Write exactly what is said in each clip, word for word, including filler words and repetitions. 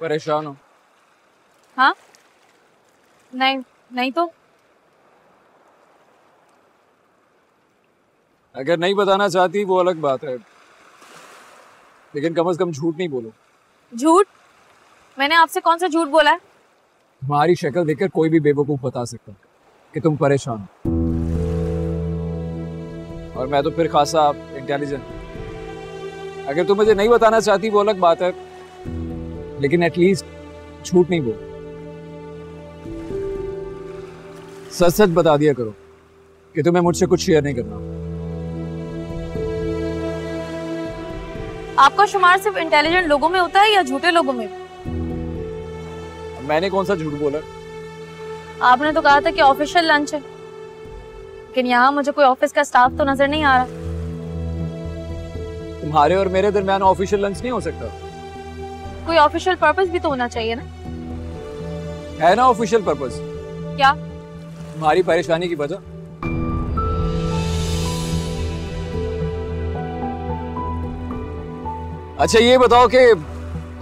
परेशान हो? हाँ नहीं नहीं तो अगर नहीं बताना चाहती वो अलग बात है, लेकिन कम से कम झूठ नहीं बोलो। झूठ? मैंने आपसे कौन सा झूठ बोला है? तुम्हारी शक्ल देखकर कोई भी बेवकूफ बता सकता है कि तुम परेशान हो, और मैं तो फिर खासा इंटेलिजेंट। अगर तुम मुझे नहीं बताना चाहती वो अलग बात है, लेकिन एटलीस्ट झूठ नहीं बोलो। सच सच बता दिया करो कि तुम्हें मुझसे कुछ शेयर नहीं करना। आपका शुमार सिर्फ इंटेलिजेंट लोगों में होता है या झूठे लोगों में? मैंने कौन सा झूठ बोला? आपने तो कहा था कि ऑफिशियल लंच है, लेकिन यहाँ मुझे कोई ऑफिस का स्टाफ तो नजर नहीं आ रहा। तुम्हारे और मेरे दरमियान ऑफिशियल लंच नहीं हो सकता। कोई ऑफिशियल पर्पस भी तो होना चाहिए ना। है ना ऑफिशियल पर्पस? क्या? तुम्हारी परेशानी की वजह। अच्छा ये बताओ कि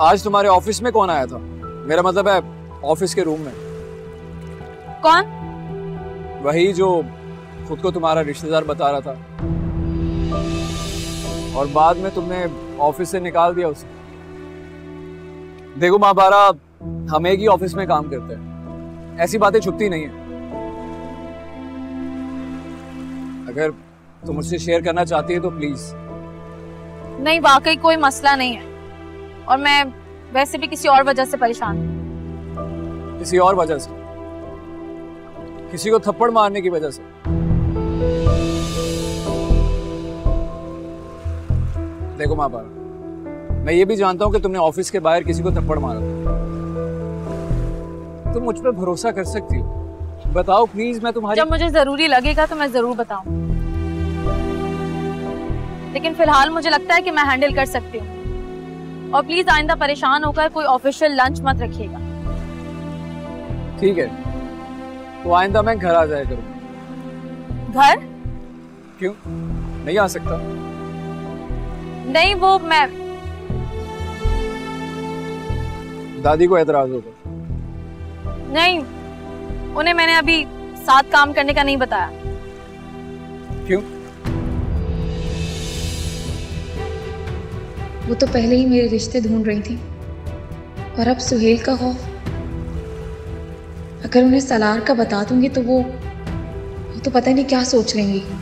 आज तुम्हारे ऑफिस में कौन आया था? मेरा मतलब है ऑफिस के रूम में। कौन? वही जो खुद को तुम्हारा रिश्तेदार बता रहा था, और बाद में तुमने ऑफिस से निकाल दिया उसे। देखो महाबारा, हम एक ही ऑफिस में काम करते हैं, ऐसी बातें छुपती नहीं है। अगर तुम तो मुझसे शेयर करना चाहती है तो प्लीज। नहीं, वाकई कोई मसला नहीं है, और मैं वैसे भी किसी और वजह से परेशान हूं। किसी और वजह से? किसी को थप्पड़ मारने की वजह से? देखो मां बाबा, मैं ये भी जानता हूं कि तुमने ऑफिस के बाहर किसी को थप्पड़ मारा। तुम मुझ पर भरोसा कर सकती हो। बताओ प्लीज, मैं तुम्हारी। जब मुझे जरूरी लगेगा तो मैं जरूर बताऊं, लेकिन फिलहाल मुझे लगता है कि मैं हैंडल कर सकती हूँ। और प्लीज आइंदा परेशान होकर कोई ऑफिशियल लंच मत रखिएगा। ठीक है, तो आइंदा मैं घर आ जाया करूँ। घर? क्यों नहीं आ सकता? नहीं, वो मैं दादी को एतराज होगा। नहीं, उन्हें मैंने अभी साथ काम करने का नहीं बताया। क्यों? वो तो पहले ही मेरे रिश्ते ढूंढ रही थी, और अब सुहेल का खौफ। अगर उन्हें सलार का बता दूंगी तो वो, वो तो पता नहीं क्या सोच लेंगी।